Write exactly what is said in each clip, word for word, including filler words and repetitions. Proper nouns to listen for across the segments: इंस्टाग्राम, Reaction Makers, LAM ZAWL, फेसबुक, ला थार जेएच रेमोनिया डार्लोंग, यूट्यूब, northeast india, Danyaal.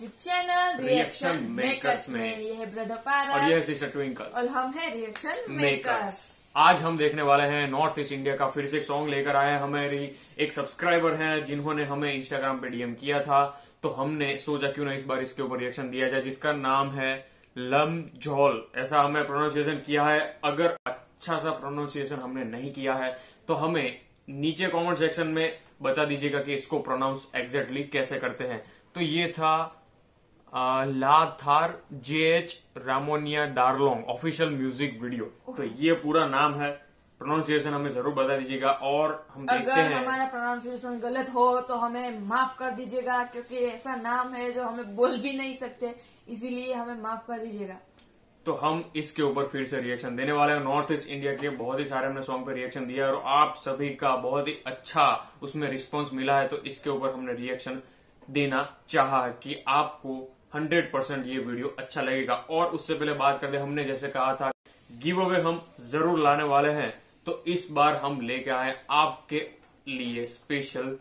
यूट्यूब channel reaction makers में, में। यह ब्रदर पारस और यह सिस्टर ट्विंकल और हम हैं रिएक्शन मेकर्स। आज हम देखने वाले हैं नॉर्थ ईस्ट इंडिया का फिर से एक सॉन्ग लेकर आए। हमारी एक सब्सक्राइबर हैं जिन्होंने हमें इंस्टाग्राम पे डीएम किया था, तो हमने सोचा क्यों ना इस बार इसके ऊपर रिएक्शन दिया जाए, जिसका नाम है लम ज़ॉल। ऐसा हमने प्रोनाउंसिएशन किया है। अगर अच्छा सा प्रोनाउंसिएशन हमने नहीं किया है तो हमें नीचे कमेंट सेक्शन में बता दीजिएगा कि इसको प्रोनाउंस एग्जैक्टली कैसे करते हैं। तो ये था आ, ला थार जेएच रेमोनिया डार्लोंग official music video. तो ये पूरा नाम है। प्रोनाउंसिएशन हमें जरूर बता दीजिएगा और हम देखते हैं। अगर हमारा प्रोनाउंसिएशन गलत हो तो हमें माफ कर दीजिएगा, क्योंकि ऐसा नाम है जो हमें बोल भी नहीं सकते, इसीलिए हमें माफ कर दीजिएगा। तो हम इसके ऊपर फिर से रिएक्शन देने वाले हैं। नॉर्थ ईस्ट इंडिया के बहुत ही सारे हमने सॉन्ग पे रिएक्शन दिया और आप सभी का बहुत ही अच्छा उसमें रिस्पांस मिला है, तो इसके ऊपर हमने रिएक्शन देना चाहा है कि आपको हंड्रेड परसेंट ये वीडियो अच्छा लगेगा। और उससे पहले बात करते, हमने जैसे कहा था गिव अवे हम जरूर लाने वाले हैं, तो इस बार हम लेके आए आपके लिए स्पेशल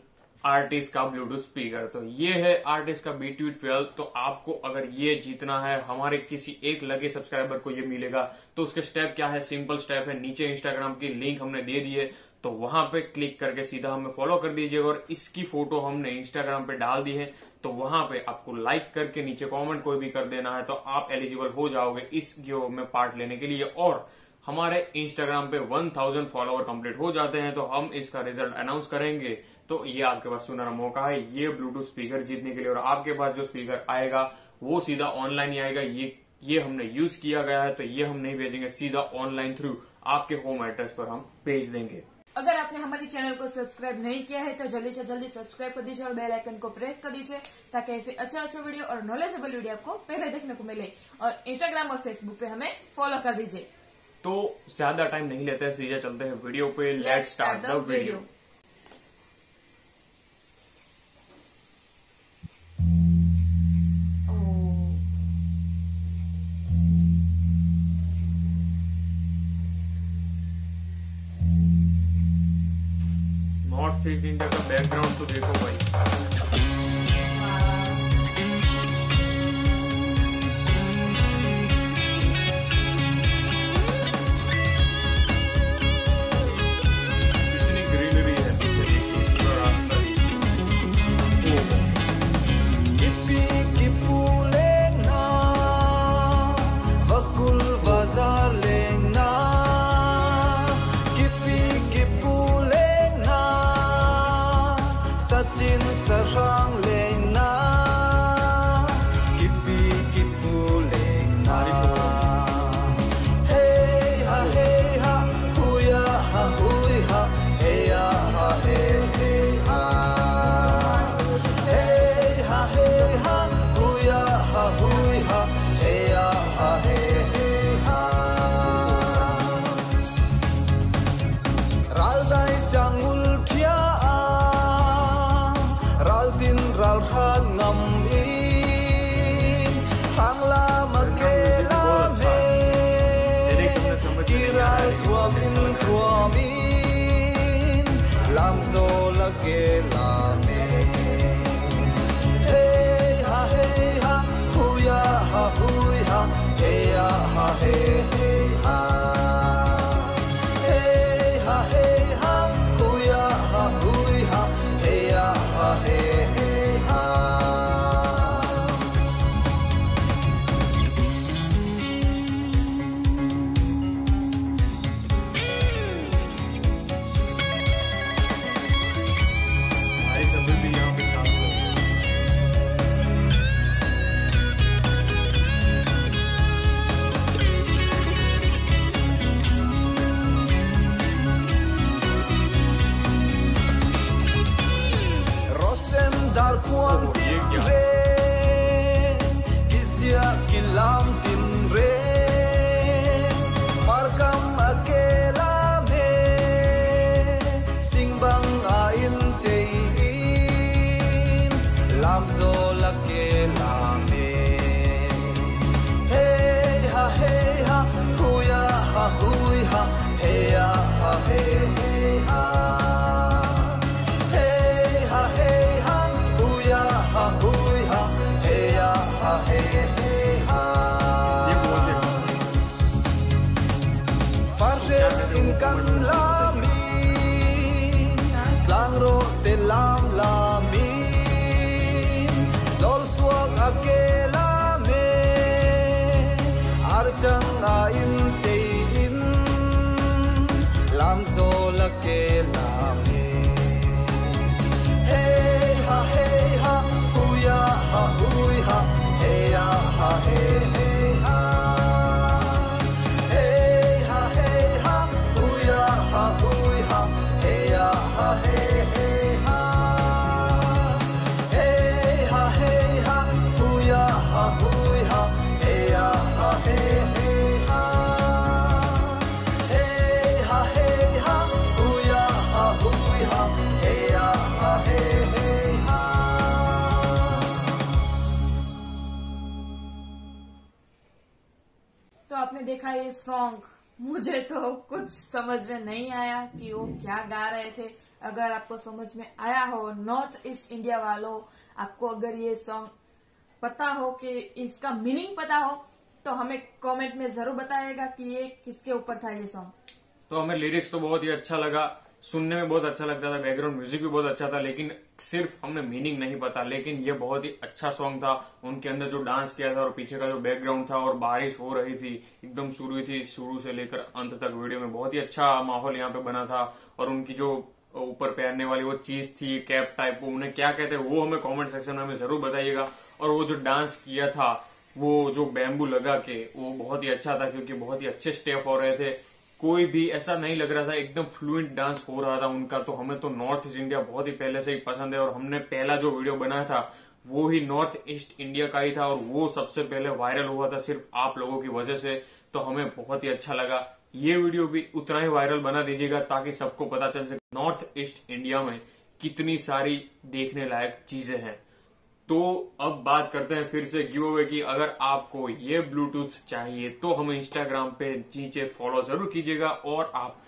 आर्टिस्ट का ब्लूटूथ स्पीकर। तो ये है आर्टिस्ट का बी टू ट्वेल्व। तो आपको अगर ये जीतना है, हमारे किसी एक लगे सब्सक्राइबर को ये मिलेगा, तो उसके स्टेप क्या है? सिंपल स्टेप है, नीचे इंस्टाग्राम की लिंक हमने दे दी है, तो वहां पे क्लिक करके सीधा हमें फॉलो कर दीजिएगा। और इसकी फोटो हमने इंस्टाग्राम पे डाल दी है, तो वहां पे आपको लाइक करके नीचे कॉमेंट कोई भी कर देना है, तो आप एलिजिबल हो जाओगे इस गिव में पार्ट लेने के लिए। और हमारे इंस्टाग्राम पे वन थाउजेंड फॉलोअर कंप्लीट हो जाते हैं तो हम इसका रिजल्ट अनाउंस करेंगे। तो ये आपके पास सुनहरा मौका है ये ब्लूटूथ स्पीकर जीतने के लिए। और आपके पास जो स्पीकर आएगा वो सीधा ऑनलाइन ही आएगा। ये ये हमने यूज किया गया है, तो ये हम नहीं भेजेंगे, सीधा ऑनलाइन थ्रू आपके होम एड्रेस पर हम भेज देंगे। अगर आपने हमारे चैनल को सब्सक्राइब नहीं किया है तो जल्दी से जल्दी सब्सक्राइब कर दीजिए और बेल आइकन को प्रेस कर दीजिए, ताकि ऐसे अच्छा अच्छा वीडियो और नॉलेजेबल वीडियो आपको पहले देखने को मिले। और इंस्टाग्राम और फेसबुक पे हमें फॉलो कर दीजिए। तो ज्यादा टाइम नहीं लेते हैं, सीधे चलते हैं वीडियो पे। Let's start the video. North east India का बैकग्राउंड तो देखो भाई। Hey, ha, hey, ha, hoo-ya, ha, hoo-ya, hey, ya. आपने देखा ये सॉन्ग, मुझे तो कुछ समझ में नहीं आया कि वो क्या गा रहे थे। अगर आपको समझ में आया हो, नॉर्थ ईस्ट इंडिया वालों, आपको अगर ये सॉन्ग पता हो, कि इसका मीनिंग पता हो, तो हमें कमेंट में जरूर बताइएगा कि ये किसके ऊपर था ये सॉन्ग। तो हमें लिरिक्स तो बहुत ही अच्छा लगा, सुनने में बहुत अच्छा लगता था, बैकग्राउंड म्यूजिक भी बहुत अच्छा था, लेकिन सिर्फ हमें मीनिंग नहीं पता। लेकिन ये बहुत ही अच्छा सॉन्ग था, उनके अंदर जो डांस किया था और पीछे का जो बैकग्राउंड था और बारिश हो रही थी एकदम शुरू हुई थी, शुरू से लेकर अंत तक वीडियो में बहुत ही अच्छा माहौल यहाँ पे बना था। और उनकी जो ऊपर पहनने वाली वो चीज थी, कैप टाइप, वो उन्हें क्या कहते हैं वो हमें कॉमेंट सेक्शन में हमें जरूर बताइएगा। और वो जो डांस किया था, वो जो बैम्बू लगा के, वो बहुत ही अच्छा था, क्योंकि बहुत ही अच्छे स्टेप हो रहे थे, कोई भी ऐसा नहीं लग रहा था, एकदम फ्लुएंट डांस हो रहा था उनका। तो हमें तो नॉर्थ ईस्ट इंडिया बहुत ही पहले से ही पसंद है, और हमने पहला जो वीडियो बनाया था वो ही नॉर्थ ईस्ट इंडिया का ही था, और वो सबसे पहले वायरल हुआ था सिर्फ आप लोगों की वजह से। तो हमें बहुत ही अच्छा लगा, ये वीडियो भी उतना ही वायरल बना दीजिएगा, ताकि सबको पता चल सके नॉर्थ ईस्ट इंडिया में कितनी सारी देखने लायक चीजें हैं। तो अब बात करते हैं फिर से गिव अवे की। अगर आपको ये ब्लूटूथ चाहिए तो हमें इंस्टाग्राम पे नीचे फॉलो जरूर कीजिएगा, और आप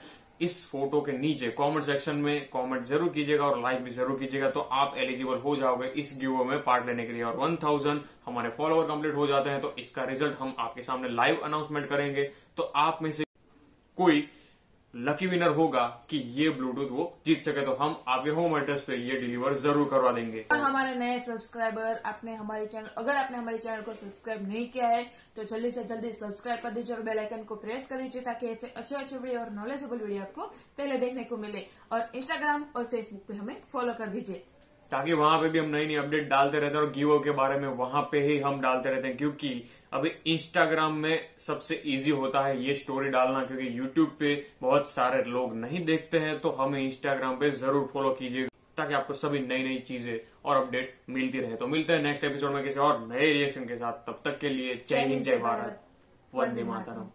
इस फोटो के नीचे कमेंट सेक्शन में कमेंट जरूर कीजिएगा और लाइक भी जरूर कीजिएगा, तो आप एलिजिबल हो जाओगे इस गिव अवे में पार्ट लेने के लिए। और वन थाउजेंड हमारे फॉलोअर कंप्लीट हो जाते हैं तो इसका रिजल्ट हम आपके सामने लाइव अनाउंसमेंट करेंगे, तो आप में से कोई लकी विनर होगा कि ये ब्लूटूथ वो जीत सके, तो हम आपके होम एड्रेस पे ये डिलीवर जरूर करवा देंगे। और हमारे नए सब्सक्राइबर, आपने हमारे चैनल अगर आपने हमारे चैनल को सब्सक्राइब नहीं किया है तो जल्दी से जल्दी सब्सक्राइब कर दीजिए और बेल आइकन को प्रेस कर दीजिए, ताकि ऐसे अच्छे अच्छे वीडियो और नॉलेजेबल वीडियो आपको पहले देखने को मिले। और इंस्टाग्राम और फेसबुक पे हमें फॉलो कर दीजिए, ताकि वहां पे भी हम नई नई अपडेट डालते रहते हैं, और गिव अवे के बारे में वहां पे ही हम डालते रहते हैं, क्योंकि अभी इंस्टाग्राम में सबसे इजी होता है ये स्टोरी डालना, क्योंकि यूट्यूब पे बहुत सारे लोग नहीं देखते हैं। तो हमें इंस्टाग्राम पे जरूर फॉलो कीजिएगा, ताकि आपको सभी नई नई चीजें और अपडेट मिलती रहे। तो मिलते हैं नेक्स्ट एपिसोड में किसी और नए रिएक्शन के साथ, तब तक के लिए जय हिंद, जय भारत, वंदे मातरम।